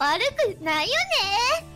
悪くないよね。